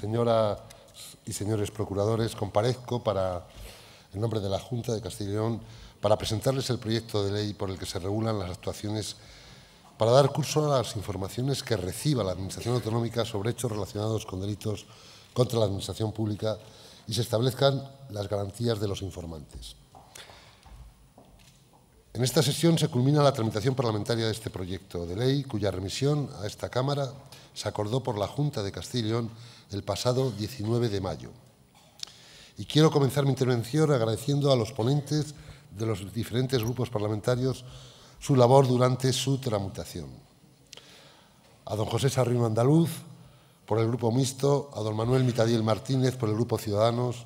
Señoras y señores procuradores, comparezco en nombre de la Junta de Castilla y León para presentarles el proyecto de ley por el que se regulan las actuaciones para dar curso a las informaciones que reciba la Administración autonómica sobre hechos relacionados con delitos contra la Administración pública y se establezcan las garantías de los informantes. En esta sesión se culmina la tramitación parlamentaria de este proyecto de ley, cuya remisión a esta Cámara se acordó por la Junta de Castilla y León el pasado 19 de mayo. Y quiero comenzar mi intervención agradeciendo a los ponentes de los diferentes grupos parlamentarios su labor durante su tramitación. A don José Sarrión Andaluz, por el Grupo Mixto, a don Manuel Mitadiel Martínez, por el Grupo Ciudadanos,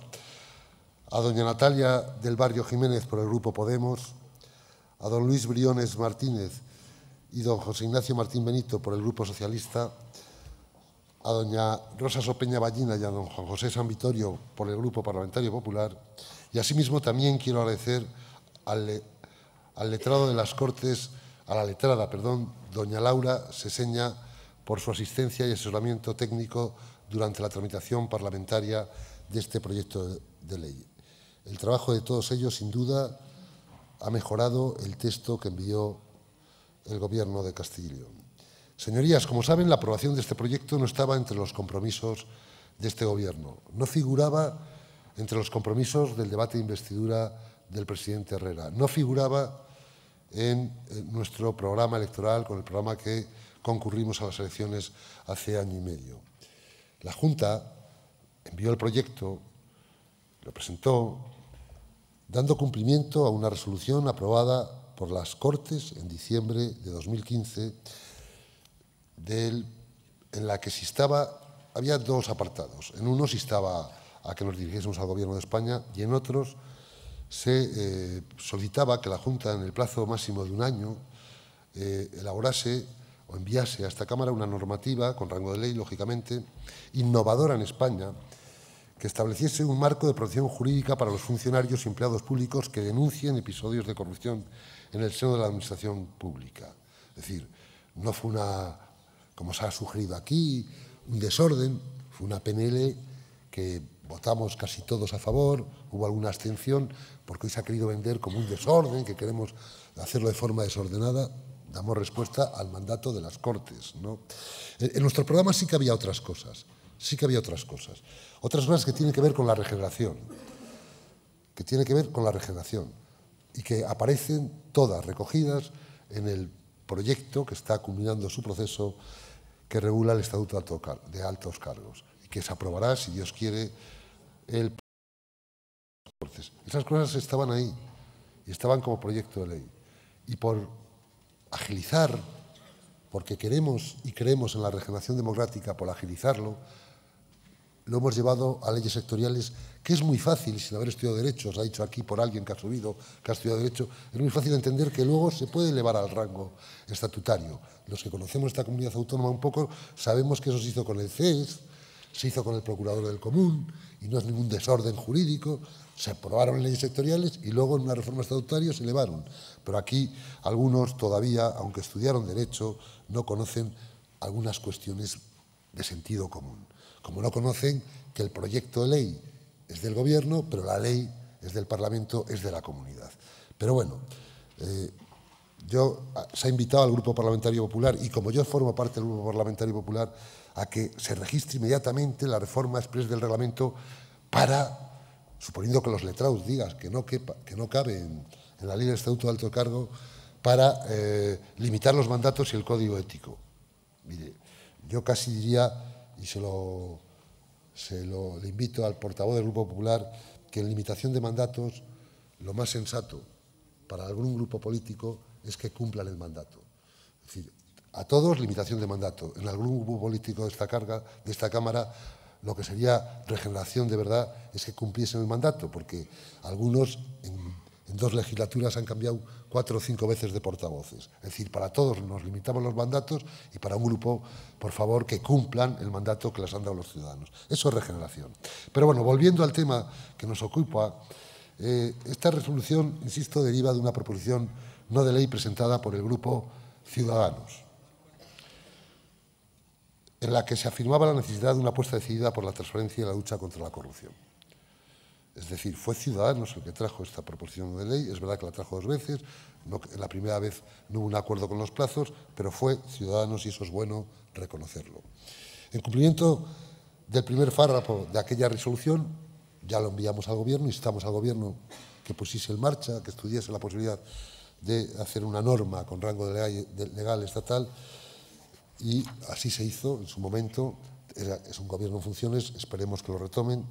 a doña Natalia del Barrio Jiménez, por el Grupo Podemos, a don Luis Briones Martínez y don José Ignacio Martín Benito, por el Grupo Socialista, a doña Rosa Sopeña Ballina y a don Juan José San Vitorio, por el Grupo Parlamentario Popular, y asimismo también quiero agradecer al letrado de las Cortes, a la letrada, perdón, doña Laura Seseña, por su asistencia y asesoramiento técnico durante la tramitación parlamentaria de este proyecto de ley. El trabajo de todos ellos, sin duda, ha mejorado el texto que envió el Gobierno de Castilla y León. Señorías, como saben, la aprobación de este proyecto no estaba entre los compromisos de este Gobierno. No figuraba entre los compromisos del debate de investidura del presidente Herrera. No figuraba en nuestro programa electoral, con el programa que concurrimos a las elecciones hace año y medio. La Junta envió el proyecto, lo presentó, dando cumplimiento a una resolución aprobada por las Cortes en diciembre de 2015, en la que se instaba, había dos apartados. En uno se instaba a que nos dirigiésemos al Gobierno de España y en otros se solicitaba que la Junta, en el plazo máximo de un año, elaborase o enviase a esta Cámara una normativa, con rango de ley, lógicamente, innovadora en España, que estableciese un marco de protección jurídica para los funcionarios y empleados públicos que denuncien episodios de corrupción en el seno de la Administración pública. Es decir, no fue una, como se ha sugerido aquí, un desorden, fue una PNL que votamos casi todos a favor, hubo alguna abstención, porque hoy se ha querido vender como un desorden, que queremos hacerlo de forma desordenada. Damos respuesta al mandato de las Cortes, ¿no? En nuestro programa sí que había otras cosas, Otras cosas que tienen que ver con la regeneración, y que aparecen todas recogidas en el proyecto que está culminando su proceso, que regula el Estatuto de Altos Cargos y que se aprobará, si Dios quiere, el Pleno de las Cortes. Esas cosas estaban ahí y estaban como proyecto de ley. Y por agilizar, porque queremos y creemos en la regeneración democrática, por agilizarlo, lo hemos llevado a leyes sectoriales, que es muy fácil, sin haber estudiado Derecho, se ha dicho aquí por alguien que ha subido, que ha estudiado Derecho, es muy fácil entender que luego se puede elevar al rango estatutario. Los que conocemos esta comunidad autónoma un poco sabemos que eso se hizo con el CES, se hizo con el Procurador del Común, y no es ningún desorden jurídico. Se aprobaron leyes sectoriales y luego en una reforma estatutaria se elevaron. Pero aquí algunos todavía, aunque estudiaron Derecho, no conocen algunas cuestiones de sentido común. Como no conocen que el proyecto de ley es del Gobierno, pero la ley es del Parlamento, es de la comunidad. Pero bueno, se ha invitado al Grupo Parlamentario Popular, y como yo formo parte del Grupo Parlamentario Popular, a que se registre inmediatamente la reforma exprés del reglamento para, suponiendo que los letrados digan que no cabe en la ley del Estatuto de Alto Cargo, para limitar los mandatos y el código ético. Mire, yo casi diría, y le invito al portavoz del Grupo Popular, que en limitación de mandatos lo más sensato para algún grupo político es que cumplan el mandato. Es decir, a todos limitación de mandato. En algún grupo político de esta Cámara, lo que sería regeneración de verdad es que cumpliesen el mandato, porque algunos en dos legislaturas han cambiado 4 o 5 veces de portavoces. Es decir, para todos nos limitamos los mandatos y para un grupo, por favor, que cumplan el mandato que les han dado los ciudadanos. Eso es regeneración. Pero bueno, volviendo al tema que nos ocupa, esta resolución, insisto, deriva de una proposición no de ley presentada por el Grupo Ciudadanos. en la que se afirmaba la necesidad de una apuesta decidida por la transparencia y la lucha contra la corrupción. Es decir, fue Ciudadanos el que trajo esta proposición de ley. Es verdad que la trajo dos veces. No, la primera vez no hubo un acuerdo con los plazos, pero fue Ciudadanos y eso es bueno reconocerlo. En cumplimiento del primer párrafo de aquella resolución, ya lo enviamos al Gobierno, instamos al Gobierno que pusiese en marcha, que estudiase la posibilidad de hacer una norma con rango de legal estatal y así se hizo en su momento. Es un Gobierno en funciones, esperemos que lo retomen.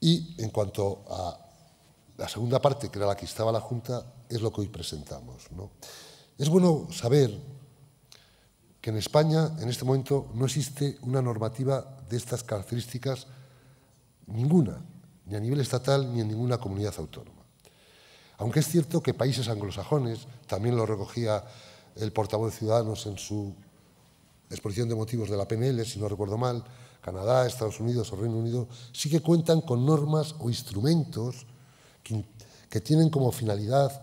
Y en cuanto a la segunda parte, que era la que instaba la Junta, es lo que hoy presentamos, ¿no? Es bueno saber que en España, en este momento, no existe una normativa de estas características, ninguna, ni a nivel estatal ni en ninguna comunidad autónoma. Aunque es cierto que países anglosajones, también lo recogía el portavoz de Ciudadanos en su exposición de motivos de la PNL, si no recuerdo mal, Canadá, Estados Unidos o Reino Unido, sí que cuentan con normas o instrumentos que tienen como finalidad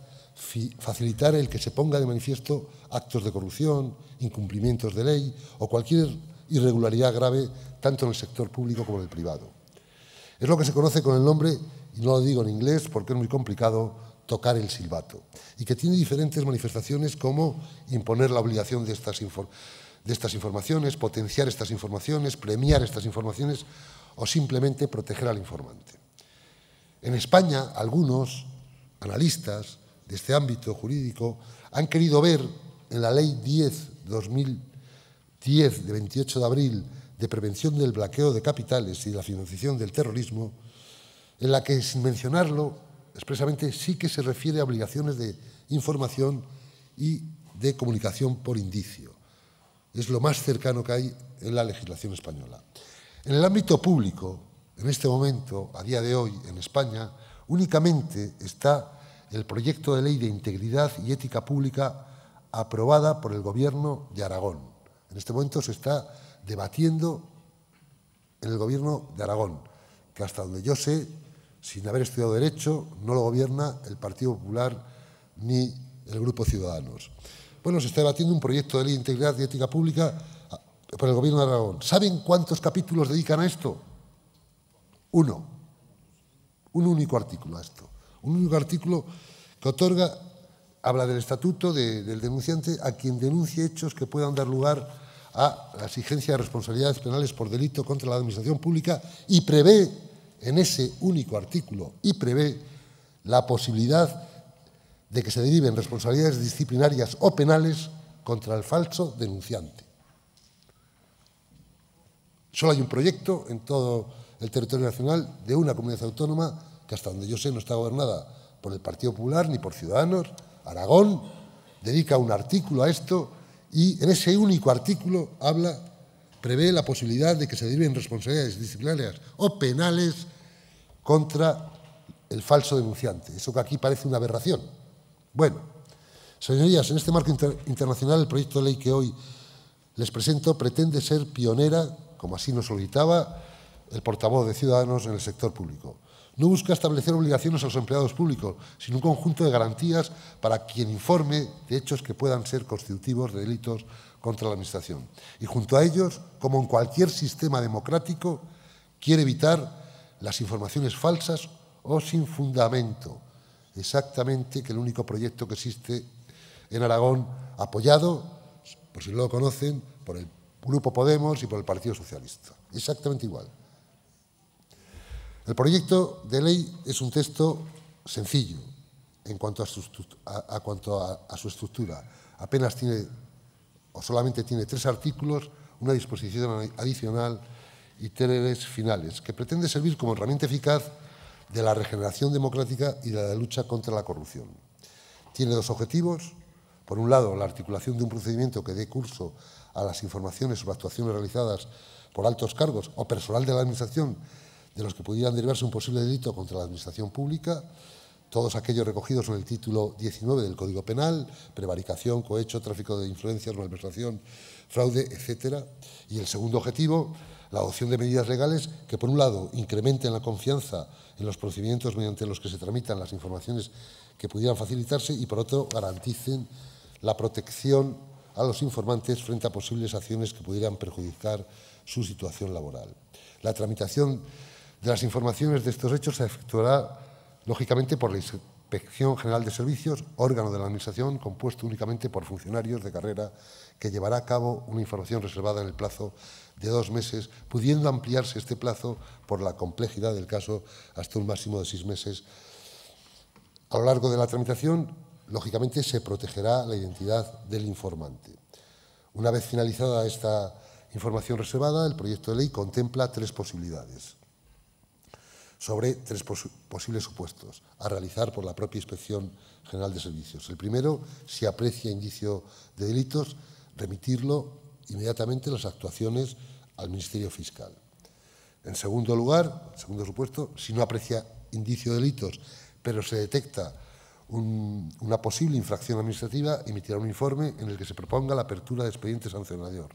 facilitar el que se ponga de manifiesto actos de corrupción, incumplimientos de ley o cualquier irregularidad grave, tanto en el sector público como en el privado. Es lo que se conoce con el nombre, y no lo digo en inglés porque es muy complicado, tocar el silbato, y que tiene diferentes manifestaciones como imponer la obligación de estas informaciones, potenciar estas informaciones, premiar estas informaciones o simplemente proteger al informante. En España, algunos analistas de este ámbito jurídico han querido ver en la Ley 10/2010 de 28 de abril de prevención del blanqueo de capitales y de la financiación del terrorismo, en la que, sin mencionarlo expresamente, sí que se refiere a obligaciones de información y de comunicación por indicio. Es lo más cercano que hay en la legislación española. En el ámbito público, en este momento, a día de hoy, en España, únicamente está el proyecto de ley de integridad y ética pública aprobada por el Gobierno de Aragón. En este momento se está debatiendo en el Gobierno de Aragón, que hasta donde yo sé, sin haber estudiado Derecho, no lo gobierna el Partido Popular ni el Grupo Ciudadanos. Bueno, se está debatiendo un proyecto de ley de integridad y ética pública por el Gobierno de Aragón. ¿Saben cuántos capítulos dedican a esto? Uno. Un único artículo a esto. Un único artículo que otorga, habla del estatuto del denunciante a quien denuncie hechos que puedan dar lugar a la exigencia de responsabilidades penales por delito contra la administración pública y prevé, en ese único artículo, y prevé la posibilidad de que se deriven responsabilidades disciplinarias o penales contra el falso denunciante. Solo hay un proyecto en todo el territorio nacional de una comunidad autónoma que hasta donde yo sé no está gobernada por el Partido Popular ni por Ciudadanos. Aragón dedica un artículo a esto y en ese único artículo prevé la posibilidad de que se deriven responsabilidades disciplinarias o penales contra el falso denunciante. Eso que aquí parece una aberración. Bueno, señorías, en este marco internacional el proyecto de ley que hoy les presento pretende ser pionera, como así nos solicitaba el portavoz de Ciudadanos, en el sector público. No busca establecer obligaciones a los empleados públicos, sino un conjunto de garantías para quien informe de hechos que puedan ser constitutivos de delitos contra la Administración. Y junto a ellos, como en cualquier sistema democrático, quiere evitar las informaciones falsas o sin fundamento. Exactamente que el único proyecto que existe en Aragón, apoyado, por si no lo conocen, por el Grupo Podemos y por el Partido Socialista. Exactamente igual. El proyecto de ley es un texto sencillo en cuanto a su estructura. Apenas tiene, o solamente tiene, 3 artículos, una disposición adicional y 3 finales, que pretende servir como herramienta eficaz de la regeneración democrática y de la lucha contra la corrupción. Tiene 2 objetivos. Por un lado, la articulación de un procedimiento que dé curso a las informaciones sobre actuaciones realizadas por altos cargos o personal de la Administración de los que pudieran derivarse un posible delito contra la Administración pública, todos aquellos recogidos en el título 19 del Código Penal, prevaricación, cohecho, tráfico de influencias, malversación, fraude, etc. Y el segundo objetivo, la adopción de medidas legales que, por un lado, incrementen la confianza en los procedimientos mediante los que se tramitan las informaciones que pudieran facilitarse y, por otro, garanticen la protección a los informantes frente a posibles acciones que pudieran perjudicar su situación laboral. La tramitación de las informaciones de estos hechos se efectuará, lógicamente, por la Inspección General de Servicios, órgano de la Administración compuesto únicamente por funcionarios de carrera, que llevará a cabo una información reservada en el plazo de 2 meses, pudiendo ampliarse este plazo por la complejidad del caso hasta un máximo de 6 meses. A lo largo de la tramitación, lógicamente, se protegerá la identidad del informante. Una vez finalizada esta información reservada, el proyecto de ley contempla 3 posibilidades sobre 3 posibles supuestos a realizar por la propia Inspección General de Servicios. El primero, si aprecia indicio de delitos, remitirlo inmediatamente las actuaciones al Ministerio Fiscal. En segundo lugar, segundo supuesto, si no aprecia indicio de delitos, pero se detecta una posible infracción administrativa, emitirá un informe en el que se proponga la apertura de expediente sancionador,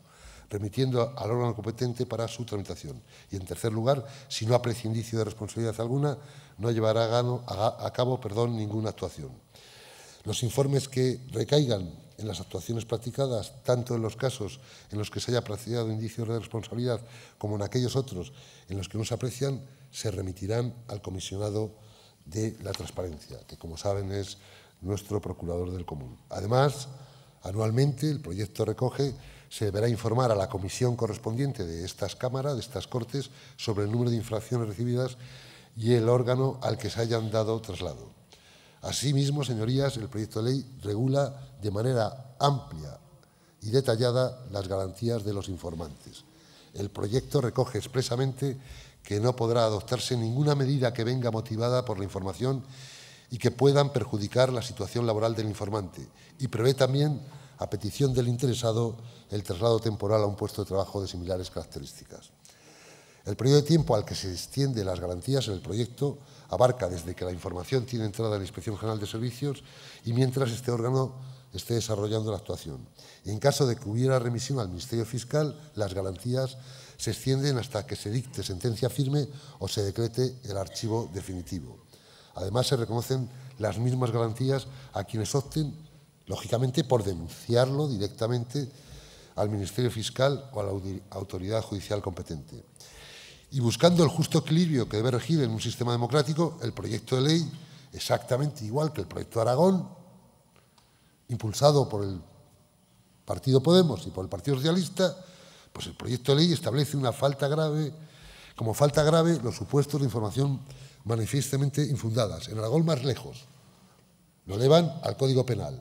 remitiendo al órgano competente para su tramitación. Y, en tercer lugar, si no aprecia indicio de responsabilidad alguna, no llevará a cabo ninguna actuación. Los informes que recaigan en las actuaciones practicadas, tanto en los casos en los que se haya apreciado indicios de responsabilidad como en aquellos otros en los que no se aprecian, se remitirán al comisionado de la transparencia, que, como saben, es nuestro Procurador del Común. Además, anualmente, el proyecto recoge, se deberá informar a la comisión correspondiente de estas cámaras, de estas Cortes, sobre el número de infracciones recibidas y el órgano al que se hayan dado traslado. Asimismo, señorías, el proyecto de ley regula de manera amplia y detallada las garantías de los informantes. El proyecto recoge expresamente que no podrá adoptarse ninguna medida que venga motivada por la información y que puedan perjudicar la situación laboral del informante, y prevé también, a petición del interesado, el traslado temporal a un puesto de trabajo de similares características. El periodo de tiempo al que se extienden las garantías en el proyecto abarca desde que la información tiene entrada a la Inspección General de Servicios y mientras este órgano esté desarrollando la actuación. En caso de que hubiera remisión al Ministerio Fiscal, las garantías se extienden hasta que se dicte sentencia firme o se decrete el archivo definitivo. Además, se reconocen las mismas garantías a quienes opten, lógicamente, por denunciarlo directamente al Ministerio Fiscal o a la autoridad judicial competente. Y buscando el justo equilibrio que debe regir en un sistema democrático, el proyecto de ley, exactamente igual que el proyecto Aragón, impulsado por el Partido Podemos y por el Partido Socialista, pues el proyecto de ley establece como falta grave los supuestos de información manifiestamente infundadas. En Aragón más lejos, lo elevan al Código Penal,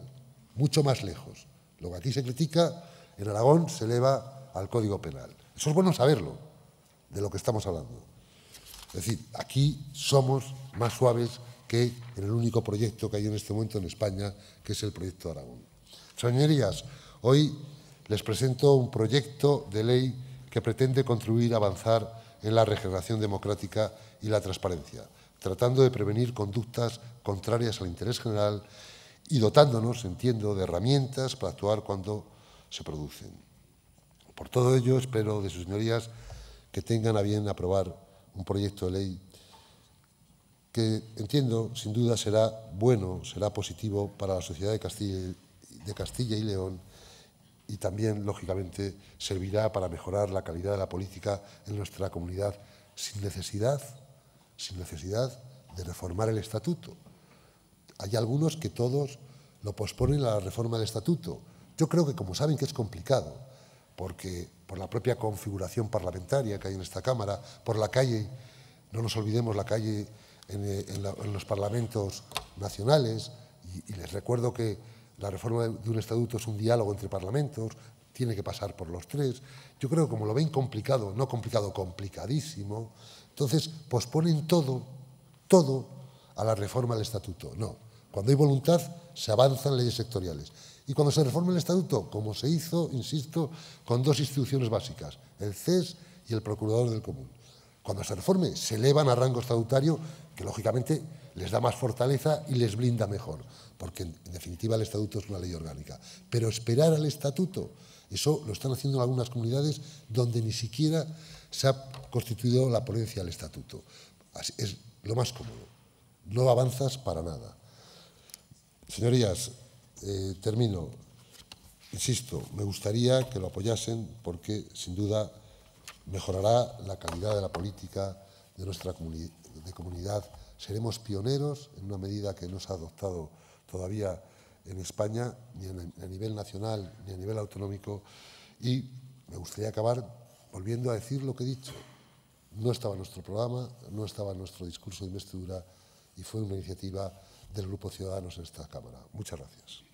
mucho más lejos. Lo que aquí se critica, en Aragón se eleva al Código Penal. Eso es bueno saberlo, de lo que estamos hablando. Es decir, aquí somos más suaves que en el único proyecto que hay en este momento en España, que es el proyecto de Aragón. Señorías, hoy les presento un proyecto de ley que pretende contribuir a avanzar en la regeneración democrática y la transparencia, tratando de prevenir conductas contrarias al interés general y dotándonos, entiendo, de herramientas para actuar cuando se producen. Por todo ello, espero de sus señorías que tengan a bien aprobar un proyecto de ley que, entiendo, sin duda será bueno, será positivo para la sociedad de Castilla y León, y también, lógicamente, servirá para mejorar la calidad de la política en nuestra comunidad sin necesidad de reformar el estatuto. Hay algunos que todos lo posponen a la reforma del estatuto. Yo creo que, como saben que es complicado, porque por la propia configuración parlamentaria que hay en esta Cámara, por la calle, no nos olvidemos la calle en los parlamentos nacionales, y les recuerdo que la reforma de un estatuto es un diálogo entre parlamentos, tiene que pasar por los tres. Yo creo que como lo ven complicado, no complicado, complicadísimo, entonces posponen todo a la reforma del estatuto. No, cuando hay voluntad se avanzan leyes sectoriales. Y cuando se reforma el estatuto, como se hizo, insisto, con 2 instituciones básicas, el CES y el Procurador del Común. Cuando se reforme, se elevan a rango estatutario, que lógicamente les da más fortaleza y les blinda mejor, porque en definitiva el estatuto es una ley orgánica. Pero esperar al estatuto, eso lo están haciendo en algunas comunidades donde ni siquiera se ha constituido la ponencia del estatuto. Así es lo más cómodo, no avanzas para nada. Señorías, termino. Insisto, me gustaría que lo apoyasen porque, sin duda, mejorará la calidad de la política de nuestra comunidad. Seremos pioneros en una medida que no se ha adoptado todavía en España, ni a nivel nacional, ni a nivel autonómico. Y me gustaría acabar volviendo a decir lo que he dicho. No estaba en nuestro programa, no estaba en nuestro discurso de investidura y fue una iniciativa del Grupo Ciudadanos en esta Cámara. Muchas gracias.